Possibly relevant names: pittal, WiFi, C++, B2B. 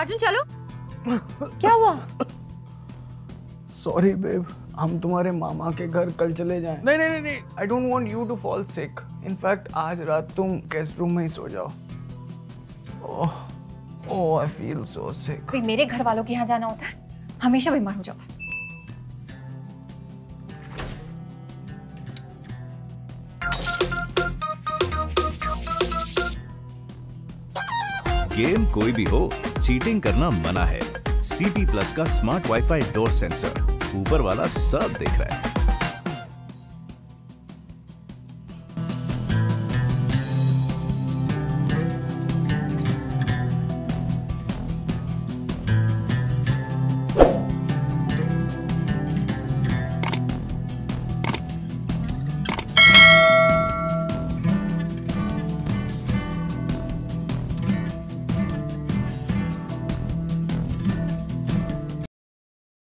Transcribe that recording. अर्जुन चलो। क्या हुआ? सॉरी बेब, हम तुम्हारे मामा के घर कल चले जाएं। नहीं नहीं नहीं, I don't want you to fall sick. In fact आज रात तुम गेस्ट रूम में ही सो जाओ। Oh I feel so sick. भाई मेरे घर वालों के यहाँ जाना होता है, हमेशा बीमार हो जाता है। गेम कोई भी हो, चीटिंग करना मना है। C++ का स्मार्ट वाईफाई डोर सेंसर, ऊपर वाला सब दिख रहा है।